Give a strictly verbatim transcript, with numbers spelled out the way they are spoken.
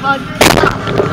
hug.